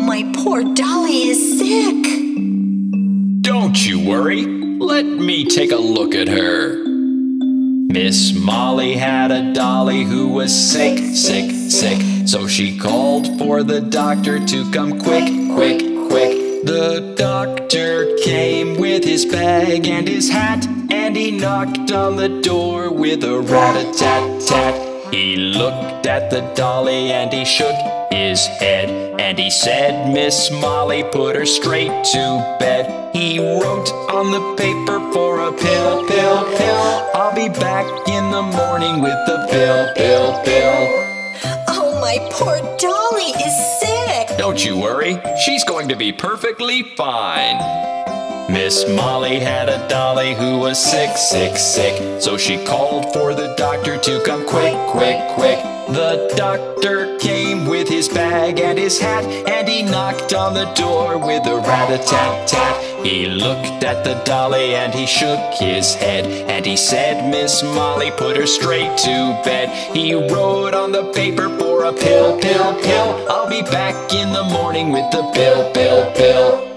Oh, my poor dolly is sick. Don't you worry. Let me take a look at her. Miss Molly had a dolly who was sick, sick, sick. So she called for the doctor to come quick, quick, quick. The doctor came with his bag and his hat, and he knocked on the door with a rat-a-tat-tat. He looked at the dolly and he shook his head, and he said, Miss Molly, put her straight to bed. He wrote on the paper for a pill, pill, pill. I'll be back in the morning with the pill, pill, pill. Oh, my poor dolly is sick. Don't you worry, she's going to be perfectly fine. Miss Molly had a dolly who was sick, sick, sick. So she called for the doctor to come quick, quick, quick. The doctor came with his bag and his hat, and he knocked on the door with a rat-a-tat-tat. He looked at the dolly and he shook his head, and he said, Miss Molly, put her straight to bed. He wrote on the paper for a pill, pill, pill. I'll be back in the morning with the pill, pill, pill.